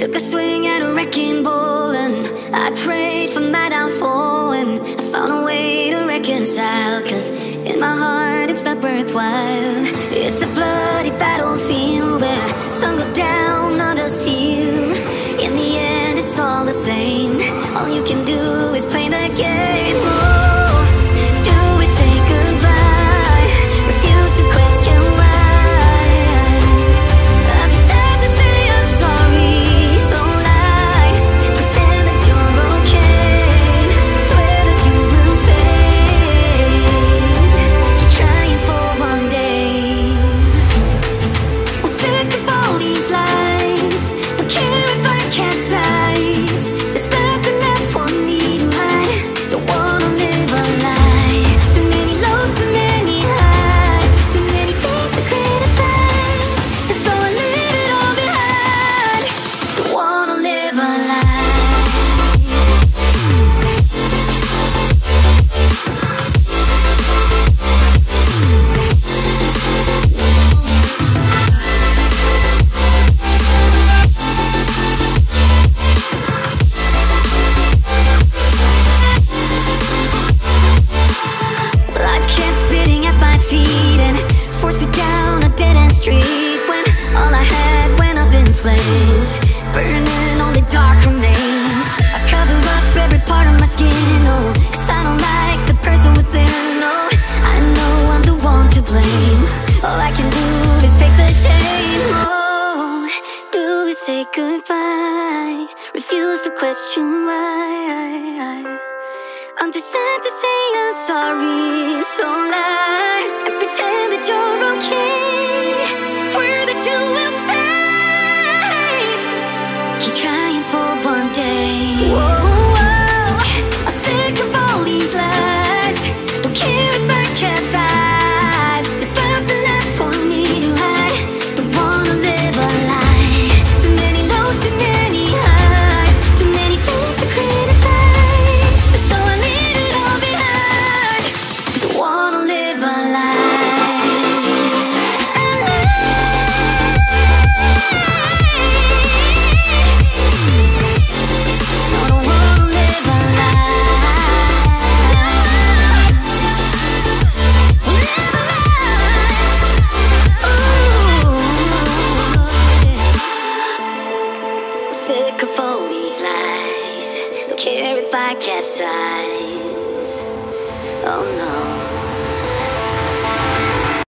Took a swing at a wrecking ball, and I prayed for my downfall, and I found a way to reconcile, 'cause in my heart it's not worthwhile. It's a bloody battlefield where some go down, others heal. In the end it's all the same, all you can do is play the game. Burning all the dark remains, I cover up every part of my skin, oh, 'cause I don't like the person within, oh, I know I'm the one to blame. All I can do is take the shame. Oh, do we say goodbye? Refuse to question why. I'm too sad to say I'm sorry, so lie and pretend that you're okay.